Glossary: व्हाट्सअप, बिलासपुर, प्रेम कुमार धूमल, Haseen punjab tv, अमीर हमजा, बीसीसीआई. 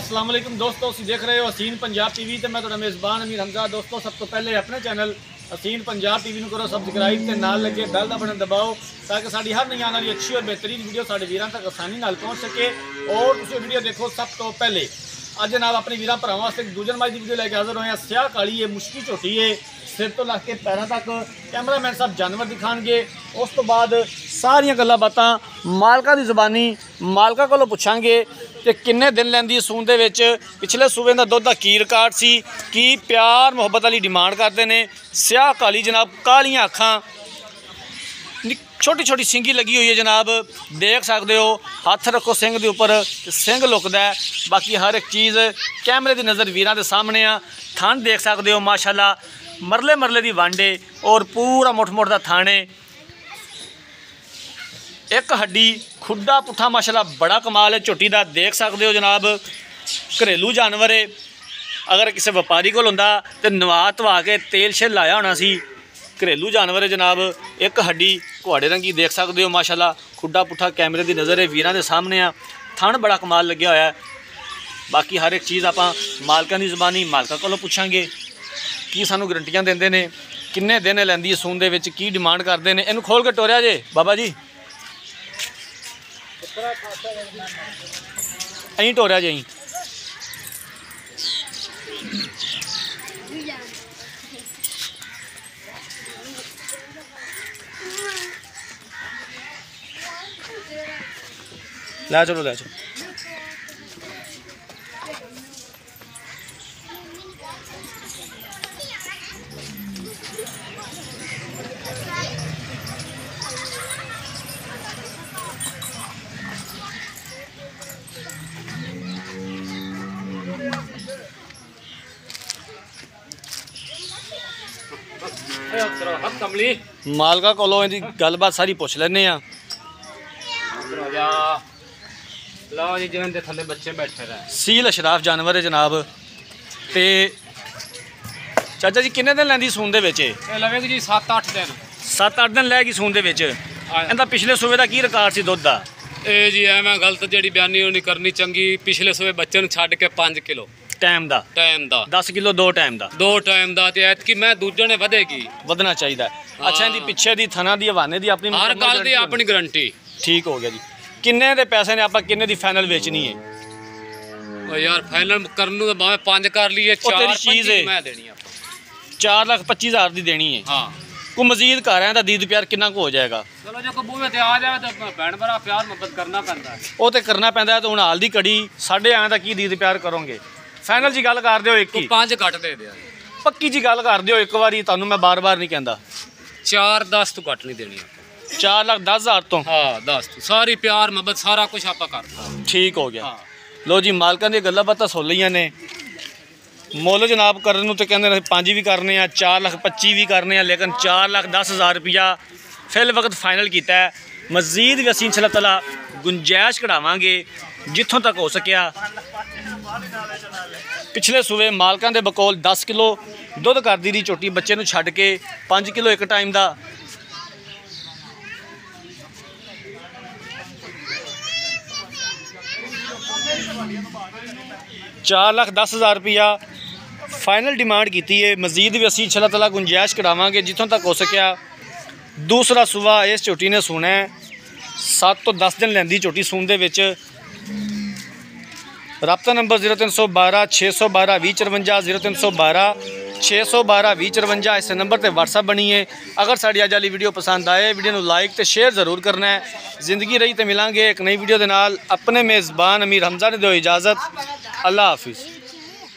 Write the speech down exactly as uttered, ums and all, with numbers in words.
अस्सलाम वालेकुम दोस्तों, तुम देख रहे हो हसीन पंजाब टीवी ते मैं तुहाडा मेज़बान अमीर हमजा। दोस्तों सब तो पहले अपने चैनल हसीन पंजाब टीवी करो सबसक्राइब ते नाल लगे बैल का बटन दबाओ ताकि साडी हर नई आने वाली अच्छी और बेहतरीन वीडियो साडे वीरां तक आसानी नाल पहुंच सके। और तुसीं वीडियो देखो सब तो पहले अज नाल अपने वीरां भरावां वास्ते दूजन माई की वीडियो लैके हाजिर होए। स्याह काली है, मुश्की झोटी है, सिर तो लग के पैरों तक कैमरामैन साहब जानवर दिखाएंगे। उस तो बाद सारिया गल्लां बातां मालका की जबानी मालका को पूछांगे कि किन्ने दिन लैंदी सून दे विच, पिछले सूबे का दुध का की रिकॉर्ड सी, की प्यार मुहब्बत वाली डिमांड करते हैं। स्याह काली जनाब, कालियां अखां, छोटी छोटी सिंगी लगी हुई है जनाब, देख सकते हो। हथ रखो सिंह के उपर, सिंह लुकदा है। बाकी हर एक चीज़ कैमरे की नज़र वीरां दे सामने आ। थान देख सकते हो, माशाल्लाह मरले मरले दी वांडे और पूरा मुठ मुठ दा थाने, एक हड्डी खुड्डा पुट्ठा, माशाल्लाह बड़ा कमाल है झोटी दा। देख सकते हो जनाब, घरेलू जानवर है। अगर किसी व्यापारी कोल हुंदा ते नवा धवा के तेल शेल लाया होना सी। घरेलू जानवर है जनाब, एक हड्डी कुहाड़े रंगी, देख सकते हो माशाल्लाह खुड्डा पुट्ठा, कैमरे की नज़र है वीरां दे सामने आ। थान बड़ा कमाल लग्या होया है। बाकी हर एक चीज़ आपां मालकां दी ज़बानी मालकां कोलों पुछांगे कि सानू गारंटियां देंदे ने, किन्ने दिन लैंदी सून दे विच, की डिमांड करते हैं। इन्हू खोल के टोरिया जे बाबा जी, अं टोरिया जे, अं ला चलो ला चलो। मालका कोलो गलबात सारी पूछ लेने। सील अशराफ जानवर है जनाब। ते चाचा जी किन्ने दिन लैंदी सून दे विच? लवेगी जी सत्त अठ दिन, सत्त अठ दिन लैगी सून दे विच। इंदा पिछले सूबे का की रिकॉर्ड सी दुध का? ए जी एवें गलत जी बयानी नहीं करनी चंगी। पिछले सूबे बच्चे नूं छड्ड के पांच किलो टाइम दा, टाइम दा दस किलो दो टाइम दा, दो टाइम दा। ते ऐतकी मैं दूजे ने वधेगी, वधना चाहिए। अच्छा, इनकी पिछे दी थना दी हवाने दी अपनी हर गल दी अपनी गारंटी। ठीक हो गया जी। किन्ने दे पैसे ने आपां किन्ने दी फाइनल बेचनी है? ओ यार फाइनल करन नूं भावें पांच कर लईए, चार चीज मैं देनी है, चार लाख पच्ची हज़ार दी देनी है। हां को मजीद घर है तो दीद प्यार कितना को हो जाएगा? चलो जो को बूहे ते आ जाए तो भैन भरा प्यार मोहब्बत करना पैंदा है, वो तो करना पैंदा है। तो हुण हाल दी कड़ी साढ़े आए तो की दीद प्यार करोगे? फाइनल जी गल कर दिओ, एक ही पांच घट दे दे, पक्की जी गल कर दिओ। एक बारी तुहानूं मैं बार बार नहीं कहंदा, चार दस तो घट नहीं देनी। चार लाख दस हज़ार तो? हाँ दस, सारी प्यार मोहब्बत सारा कुछ आप कर। ठीक हो गया। लो जी, मालकां दी गल्लां बातां सुन लईआं ने। मुल जनाब करन तो कहते पाँच भी करने आ, चार लाख पच्ची भी करने आ, लेकिन चार लाख दस हज़ार रुपया फिल वक्त फाइनल किया है। मजीद भी असी इंशाअल्लाह तआला गुंजाइश कढ़ावांगे जितों तक हो सकिया। पिछले सूबे मालकां दे बकौल दस किलो दुध करदी रही छोटी, बच्चे नूं छड्ड के पाँच किलो एक टाइम दा। चार लाख दस हज़ार रुपया फाइनल डिमांड की है। मजीद भी असी इंशाअल्लाह तआला गुंजाइश कढ़ावांगे जितों तक हो सकिया। दूसरा सूबा इस झोटी ने सूना है, सात तो दस दिन लैंदी झोटी सून दे विच। रबता नंबर जीरो तीन सौ बारह छे सौ बारह भी चरवंजा, जीरो तीन सौ बारह छे सौ बारह भी चरवंजा, इस नंबर पर व्हाट्सअप बनी है। अगर साड़ी अज वाली वीडियो पसंद आए, वीडियो को लाइक तो शेयर जरूर करना है। जिंदगी रही तो मिलेंगे एक नई वीडियो के नाल। अपने मेज़बान अमीर हमजा ने दो इजाज़त, अल्लाह हाफिज़।